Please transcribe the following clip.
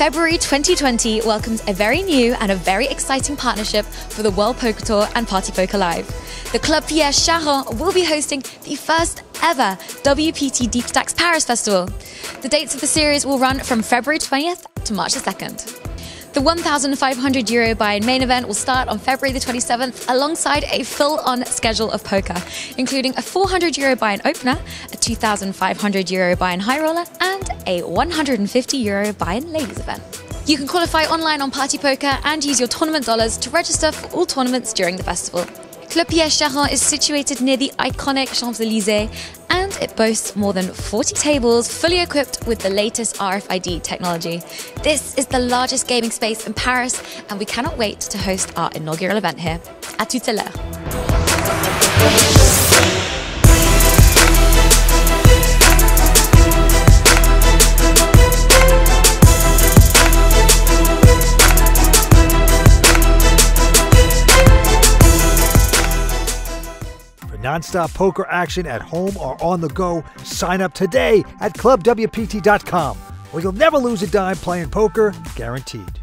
February 2020 welcomes a very new and a very exciting partnership for the World Poker Tour and Party Poker Live. The Club Pierre Charron will be hosting the first ever WPT DeepStacks Paris Festival. The dates of the series will run from February 20th to March the 2nd. The €1,500 buy-in main event will start on February the 27th alongside a full-on schedule of poker, including a €400 buy-in opener, a €2,500 buy-in high roller and a €150 buy-in ladies event. You can qualify online on Party Poker and use your tournament dollars to register for all tournaments during the festival. Club Pierre Charron is situated near the iconic Champs-Élysées and it boasts more than 40 tables fully equipped with the latest RFID technology. This is the largest gaming space in Paris and we cannot wait to host our inaugural event here. À tout à l'heure. Non-stop poker action at home or on the go, sign up today at ClubWPT.com, where you'll never lose a dime playing poker, guaranteed.